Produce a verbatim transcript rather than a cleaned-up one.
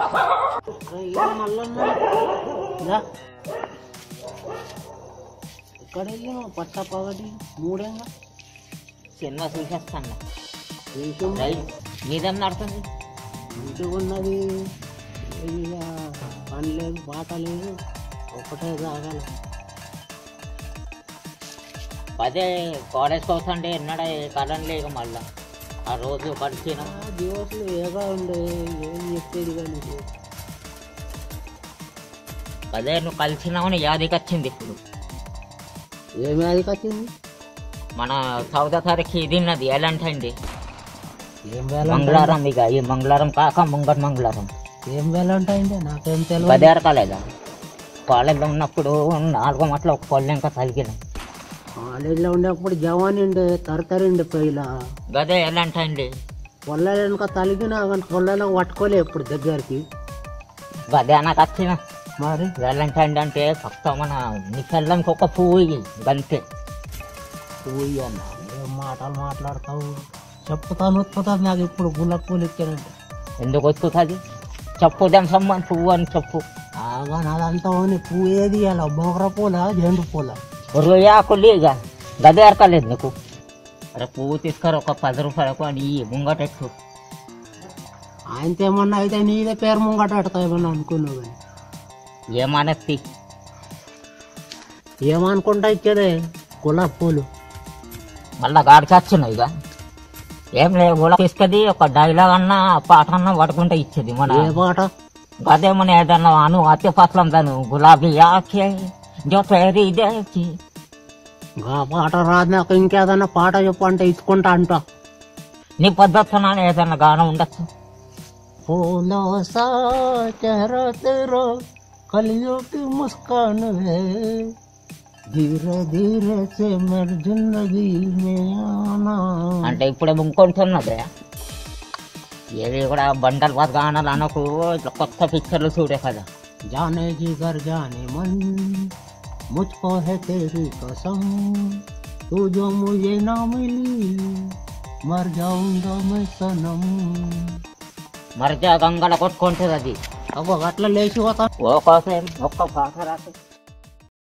इकड़ो पट्ट पगड़ी मूडे सिनेमा चूसेस्ताना अर्थं इंटुन्नदी पन लेदु बाट लेदु ఒకటే రాగాలి పదే కాలేజ్ కోసండి ఎన్నడ కలన్ లేక మళ్ళా ఆ రోజు పరిచిన దివసులు ఏగా ఉండే ఏం చెప్పేది గాని పదే ను కలిసినామని యాదికి వచ్చింది ఇప్పుడు ఏమ యాదికి వచ్చింది మన చౌదా తారీఖు దినది ఎలాంటండి ఏం వేళ మంగళవారం ఇక ఈ మంగళవారం కాక ముంగట్ మంగళవారం ఏం వేళ ఉంటాయిండి నాకేం తెలుసు పదార్ కాలేదా కాలేజీలో ఉన్నప్పుడు నాలుగో మాటలో ఒక పళ్ళు ఇంకా తగిలిన కాలేజీలో ఉండేప్పుడు జవాన్ ఉండే తరతరండి పైలా గదే ఎలా అంటండి పొల్లలు ఇంకా తగిలిన పొల్లలు పట్టుకోలే ఇప్పుడు దగ్గరికి గదే నాకు వచ్చిన మరి ఎలా అంటండి అంటే ఫక్త మన నికెళ్ళంకి ఒక పూయి గంతే పూయి అన్న మాటలు మాట్లాడతావు చెప్పుతాను వస్తుంది నాకు ఇప్పుడు గులాబీ పూలు ఇచ్చానండి ఎందుకు వస్తుంది చెప్పుదాం సమ్మని పువ్వు అని చెప్పు आगा ना तो पूरे दिया बोकरा पोला झेंडू पोला रोया को लेगा गदेर का लेने को अरे पू तीसरा पद रूपये को मुंगट आयतेमना नीदे पेर मुंगट अड़ता इच्छेदे गुलाब पूल मल्ला गाड़कोना एम ले गुलाबी डैलागना पाटना पड़क इच्छेदी मैं पाट गदे मन एदू अति पसलम तन गुलाबी आखे जो तेरी देखी पाट रादना इंकेदना पाट चुपंट इतुकुंटा अंट नी पद्धतना एदना गान उंडच्चु फूलो सा चेहरा तेरा कलियों की मुस्कान है धीरे धीरे से मेरी जिंदगी में आना अंटे इप्पुडे मुंकोंटुन्नदे ये बंटल बात गाना लाना को कत्ता पिक्चर छूटे कदा जाने जिगर जाने मन मुझको है तेरी कसम तू जो मुझे ना मिली मर जाऊंगा मैं सनम मर जा गंगा कोट कौन थे दादी अब अट्ला लेसी होता वो कौन से